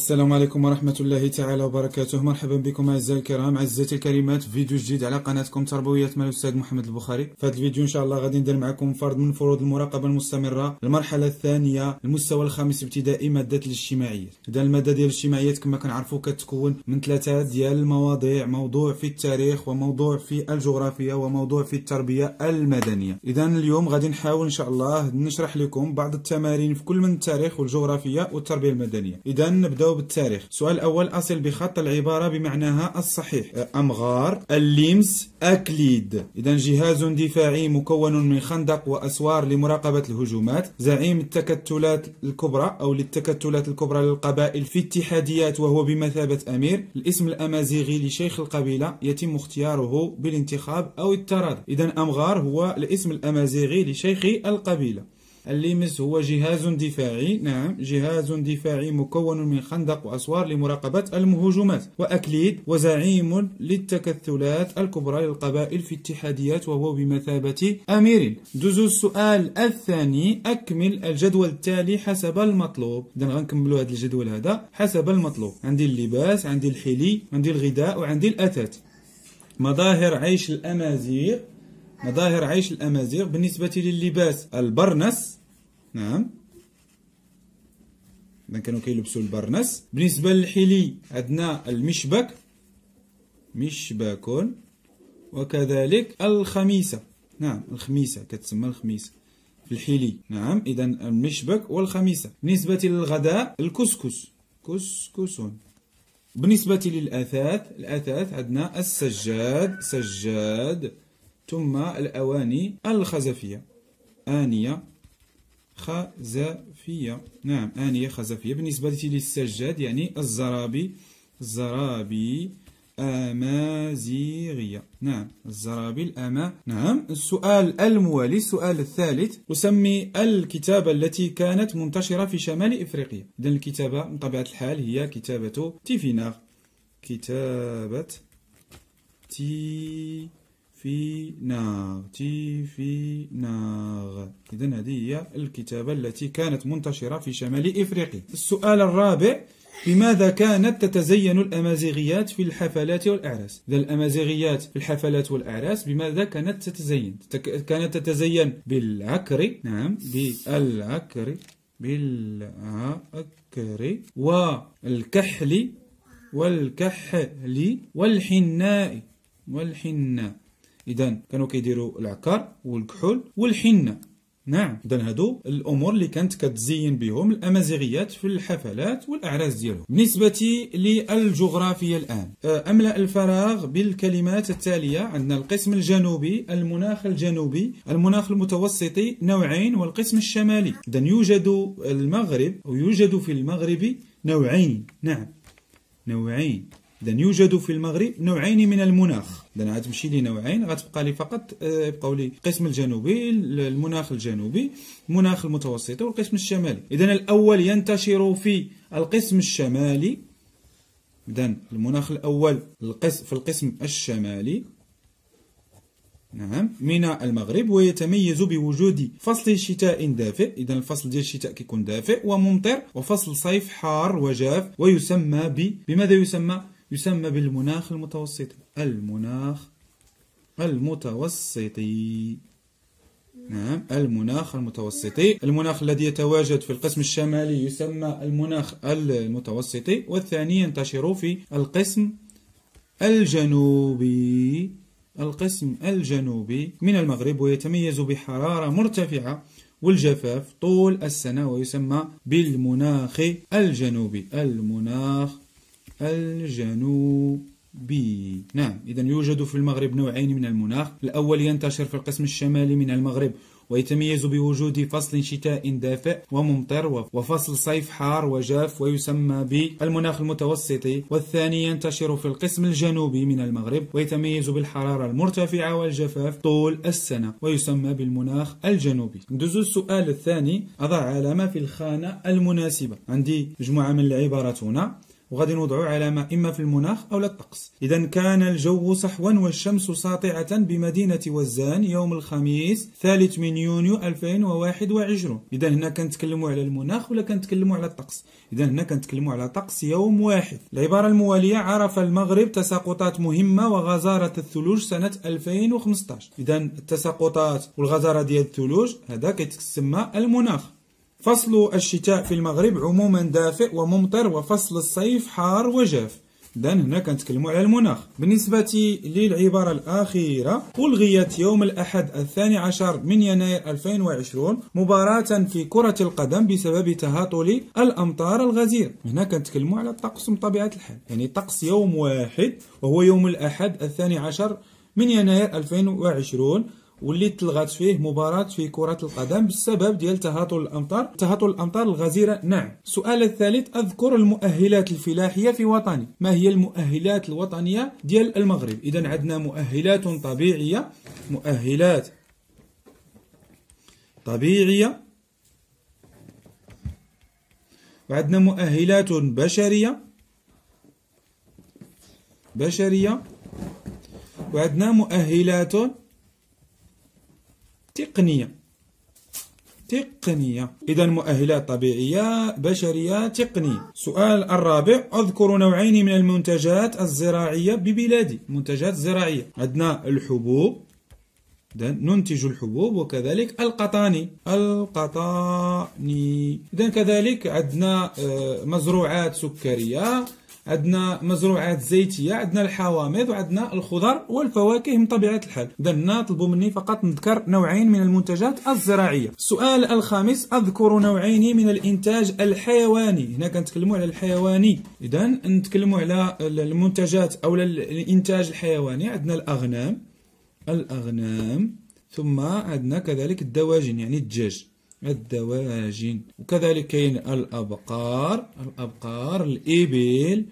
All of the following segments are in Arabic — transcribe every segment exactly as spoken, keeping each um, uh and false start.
السلام عليكم ورحمة الله تعالى وبركاته. مرحبا بكم أعزائي الكرام، عزتي الكريمات، فيديو جديد على قناتكم تربوية مع الأستاذ محمد البخاري. في هذا الفيديو إن شاء الله غادي ندير معكم فرض من فروض المراقبة المستمرة، المرحلة الثانية، المستوى الخامس ابتدائي، مادة الاجتماعيات. إذا المادة ديال الاجتماعيات كما كنعرفوا كتكون من ثلاثة ديال المواضيع، موضوع في التاريخ وموضوع في الجغرافيا وموضوع في التربية المدنية. إذا اليوم غادي نحاول إن شاء الله نشرح لكم بعض التمارين في كل من التاريخ والجغرافيا والتربية المدنية. إذا نبداو بالتاريخ. السؤال الأول: أصل بخط العبارة بمعناها الصحيح. أمغار، اللمس، أكليد. إذا جهاز دفاعي مكون من خندق وأسوار لمراقبة الهجومات، زعيم التكتلات الكبرى أو للتكتلات الكبرى للقبائل في اتحاديات وهو بمثابة أمير، الاسم الأمازيغي لشيخ القبيلة يتم اختياره بالانتخاب أو التراضي. إذا أمغار هو الاسم الأمازيغي لشيخ القبيلة. اللمس هو جهاز دفاعي، نعم جهاز دفاعي مكون من خندق وأسوار لمراقبة المهجومات. وأكليد وزعيم للتكتلات الكبرى للقبائل في اتحاديات وهو بمثابة أمير. دوزو السؤال الثاني: أكمل الجدول التالي حسب المطلوب. إذا غنكملو هذا الجدول هذا حسب المطلوب. عندي اللباس، عندي الحلي، عندي الغذاء، وعندي الأثاث. مظاهر عيش الأمازيغ، مظاهر عيش الأمازيغ بالنسبة لللباس البرنس، نعم إذا كانوا كيلبسوا البرنس. بالنسبة للحلي عندنا المشبك، مشبك، وكذلك الخميسة، نعم الخميسة كتسمى الخميسة في الحلي، نعم إذا المشبك والخميسة. بالنسبة للغداء الكسكس، كسكس. بالنسبة للأثاث، الأثاث عندنا السجاد، سجاد، ثم الأواني الخزفية، آنية خزفية، نعم آنية خزفية. بالنسبة للسجاد يعني الزرابي، الزرابي أمازيغية، نعم الزرابي الأما، نعم. السؤال الموالي، السؤال الثالث: أسمي الكتابة التي كانت منتشرة في شمال إفريقيا. إذا الكتابة من طبيعة الحال هي كتابة تيفيناغ، كتابة تي تيفيناغ، تيفيناغ. إذن هذه هي الكتابة التي كانت منتشرة في شمال إفريقيا. السؤال الرابع: بماذا كانت تتزين الأمازيغيات في الحفلات والأعراس؟ إذا الأمازيغيات في الحفلات والأعراس بماذا كانت تتزين؟ كانت تتزين بالعكري، نعم بالعكري، بالعكري، والكحلي، والكحلي، والحناء، والحناء. إذا كانوا كيديروا العكار والكحول والحنة، نعم. إذا هادو الأمور اللي كانت كتزين بهم الأمازيغيات في الحفلات والأعراس ديالهم. بالنسبة للجغرافيا الآن، أملأ الفراغ بالكلمات التالية. عندنا القسم الجنوبي، المناخ الجنوبي، المناخ المتوسطي نوعين، والقسم الشمالي. إذا يوجد المغرب ويوجد في المغرب نوعين، نعم نوعين. إذا يوجد في المغرب نوعين من المناخ. إذا غتمشي لي نوعين، غتبقى لي فقط يبقاو لي القسم الجنوبي، المناخ الجنوبي، المناخ المتوسطي، والقسم الشمالي. إذا الأول ينتشر في القسم الشمالي، إذا المناخ الأول القسم في القسم الشمالي، نعم من المغرب، ويتميز بوجود فصل شتاء دافئ. إذا الفصل ديال الشتاء كيكون دافئ وممطر، وفصل صيف حار وجاف، ويسمى ب بماذا يسمى؟ يسمى بالمناخ المتوسطي، المناخ المتوسطي، نعم المناخ المتوسطي. المناخ الذي يتواجد في القسم الشمالي يسمى المناخ المتوسطي، والثاني ينتشر في القسم الجنوبي، القسم الجنوبي من المغرب، ويتميز بحرارة مرتفعة والجفاف طول السنة، ويسمى بالمناخ الجنوبي، المناخ الجنوبي، نعم. إذا يوجد في المغرب نوعين من المناخ، الأول ينتشر في القسم الشمالي من المغرب، ويتميز بوجود فصل شتاء دافئ وممطر، وفصل صيف حار وجاف، ويسمى بالمناخ المتوسطي. والثاني ينتشر في القسم الجنوبي من المغرب، ويتميز بالحرارة المرتفعة والجفاف طول السنة، ويسمى بالمناخ الجنوبي. ندوزو السؤال الثاني: أضع علامة في الخانة المناسبة. عندي مجموعة من العبارات هنا، وغادي نوضعوا علامة إما في المناخ أو للطقس. إذا كان الجو صحوا والشمس ساطعة بمدينة وزان يوم الخميس ثالث من يونيو ألفين وواحد وعشرين. إذا هنا كنتكلموا على المناخ ولا كنتكلموا على الطقس؟ إذا هنا كنتكلموا على طقس يوم واحد. العبارة الموالية: عرف المغرب تساقطات مهمة وغزارة الثلوج سنة ألفين وخمسطاش. إذا التساقطات والغزارة ديال الثلوج هذا كيتسمى المناخ. فصل الشتاء في المغرب عموما دافئ وممطر، وفصل الصيف حار وجاف. إذا هنا كنتكلموا على المناخ. بالنسبة للعبارة الأخيرة: ألغيت يوم الأحد الثاني عشر من يناير ألفين وعشرين مباراة في كرة القدم بسبب تهاطل الأمطار الغزيرة. هنا كنتكلموا على الطقس بطبيعة الحال، يعني طقس يوم واحد وهو يوم الأحد الثاني عشر من يناير ألفين وعشرين، واللي تلغات فيه مباراة في كرة القدم بسبب ديال تهاطل الأمطار، تهاطل الأمطار الغزيرة. نعم. السؤال الثالث: أذكر المؤهلات الفلاحية في وطني. ما هي المؤهلات الوطنية ديال المغرب؟ إذا عندنا مؤهلات طبيعية، مؤهلات طبيعية، وعندنا مؤهلات بشرية بشرية، وعندنا مؤهلات تقنية تقنية. إذا مؤهلات طبيعية، بشرية، تقنية. سؤال الرابع: أذكر نوعين من المنتجات الزراعية ببلادي. منتجات زراعية عندنا الحبوب، إذا ننتج الحبوب، وكذلك القطاني القطاني إذا كذلك عندنا مزروعات سكرية، عندنا مزروعات زيتيه، عندنا الحوامض، وعندنا الخضر والفواكه من طبيعه الحال. اذا طلبوا مني فقط نذكر نوعين من المنتجات الزراعيه. السؤال الخامس: اذكر نوعين من الانتاج الحيواني. هنا كنتكلموا على الحيواني، اذا نتكلموا على المنتجات او الانتاج الحيواني. عندنا الاغنام الاغنام ثم عندنا كذلك الدواجن، يعني الدجاج، الدواجن، وكذلك كاين الابقار الابقار الابل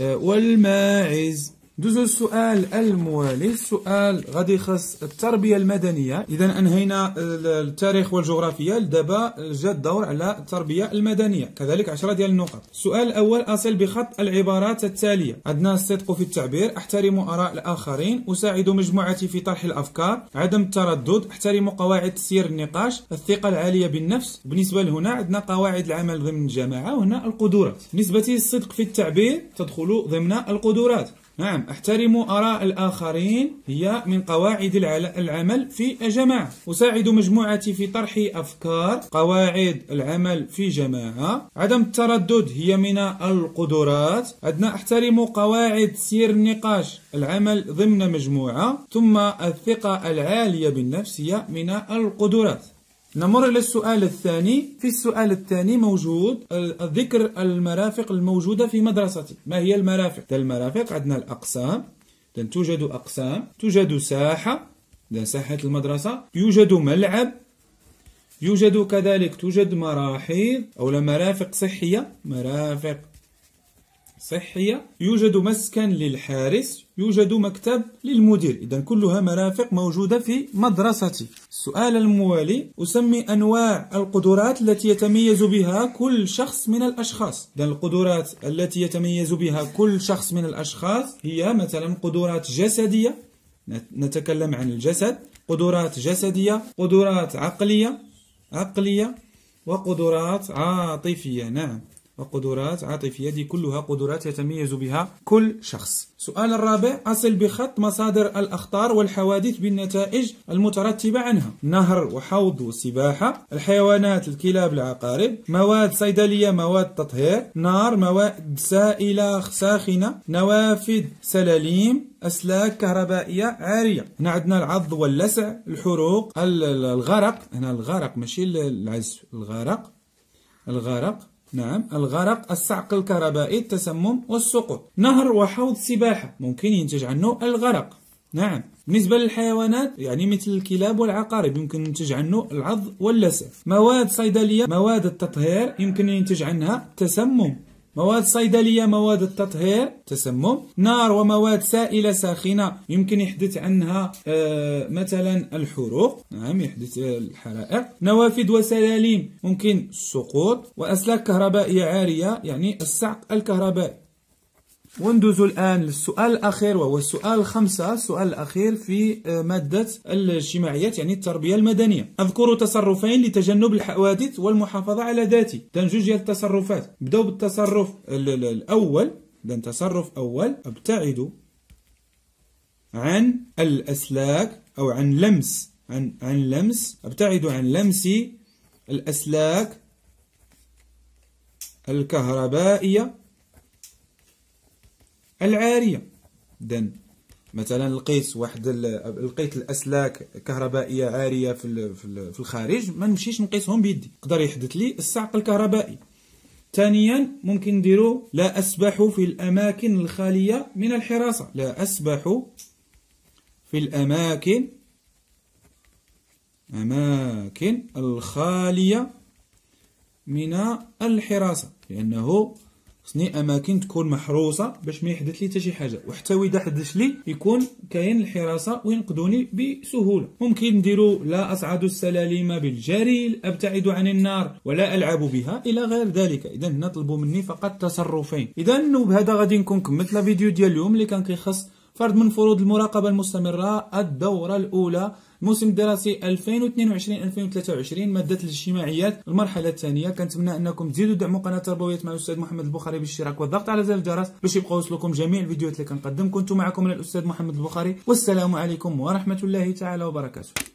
والماعز. دوزو السؤال الموالي. السؤال غادي يخص التربيه المدنيه. اذا انهينا التاريخ والجغرافيا، دابا جا الدور على التربيه المدنيه، كذلك عشرة ديال النقط. السؤال الاول: اصل بخط العبارات التاليه. عندنا الصدق في التعبير، احترم اراء الاخرين، اساعد مجموعتي في طرح الافكار، عدم التردد، احترم قواعد تسيير النقاش، الثقه العاليه بالنفس. بالنسبه لهنا عندنا قواعد العمل ضمن الجماعه، وهنا القدرات. بالنسبه للصدق في التعبير تدخل ضمن القدرات. نعم. احترم آراء الآخرين هي من قواعد العمل في جماعة. أساعد مجموعتي في طرح أفكار، قواعد العمل في جماعة. عدم التردد هي من القدرات. عندنا احترم قواعد تسيير النقاش، العمل ضمن مجموعة. ثم الثقة العالية بالنفس هي من القدرات. نمر إلى السؤال الثاني. في السؤال الثاني موجود ذكر المرافق الموجودة في مدرستي. ما هي المرافق؟ المرافق عندنا الأقسام، توجد أقسام، توجد ساحة، ساحة المدرسة، يوجد ملعب، يوجد كذلك توجد مراحيض أو مرافق صحية، مرافق صحية، يوجد مسكن للحارس، يوجد مكتب للمدير. إذا كلها مرافق موجودة في مدرستي. السؤال الموالي: أسمي أنواع القدرات التي يتميز بها كل شخص من الأشخاص. إذا القدرات التي يتميز بها كل شخص من الأشخاص هي مثلا قدرات جسدية، نتكلم عن الجسد، قدرات جسدية، قدرات عقلية عقلية وقدرات عاطفية. نعم، وقدرات عاطفية، دي كلها قدرات يتميز بها كل شخص. سؤال الرابع: أصل بخط مصادر الأخطار والحوادث بالنتائج المترتبة عنها. نهر وحوض وسباحة، الحيوانات، الكلاب، العقارب، مواد صيدلية، مواد تطهير، نار، مواد سائلة ساخنة، نوافذ، سلاليم، أسلاك كهربائية عارية. هنا عندنا العض واللسع، الحروق، الغرق، هنا الغرق ماشي العزف، الغرق الغرق نعم، الغرق، الصعق الكهربائي، التسمم والسقوط. نهر وحوض سباحة ممكن ينتج عنه الغرق. نعم. بالنسبة للحيوانات يعني مثل الكلاب والعقارب يمكن ينتج عنه العض واللسع. مواد صيدلية، مواد التطهير يمكن ينتج عنها تسمم. مواد صيدلية، مواد التطهير، تسمم. نار ومواد سائلة ساخنة يمكن يحدث عنها آه مثلا الحروق، نعم يحدث الحرائق. نوافذ وسلاليم ممكن السقوط. وأسلاك كهربائية عارية يعني الصعق الكهربائي. وندوز الآن للسؤال الأخير وهو السؤال خمسة، السؤال الأخير في مادة الاجتماعيات يعني التربية المدنية. أذكر تصرفين لتجنب الحوادث والمحافظة على ذاتي. إذن جوج ديال التصرفات، نبداو بالتصرف الأول، إذن تصرف أول أبتعد عن الأسلاك أو عن لمس عن عن لمس أبتعد عن لمس الأسلاك الكهربائية العارية. إذن مثلا لقيت واحد لقيت الأسلاك كهربائية عارية في في الخارج، ما نمشيش نقيسهم بيدي، يقدر يحدث لي الصعق الكهربائي. ثانيا ممكن نديرو لا أسبح في الأماكن الخالية من الحراسة، لا أسبح في الأماكن أماكن الخالية من الحراسة، لأنه خصني اماكن تكون محروسه باش ما يحدث لي حتى شي حاجه، وحتى واذا حدث لي يكون كاين الحراسه وينقذوني بسهوله. ممكن نديرو لا اصعد السلالم بالجري، ابتعد عن النار ولا العب بها، الى غير ذلك. اذا هنا طلبوا مني فقط تصرفين. اذا وبهذا غادي نكون كملت لا فيديو ديال اليوم اللي كان كيخص فرض من فروض المراقبه المستمره الدوره الاولى الموسم الدراسي ألفين واثنين وعشرين ألفين وثلاثة وعشرين مادة الاجتماعيات المرحلة الثانية. كنتمنى انكم تزيدوا دعموا قناة تربويات مع الاستاذ محمد البخاري بالاشتراك والضغط على زر الجرس باش يبقاو يوصلكم جميع الفيديوهات اللي كنقدم. كنت معكم انا الاستاذ محمد البخاري، والسلام عليكم ورحمة الله تعالى وبركاته.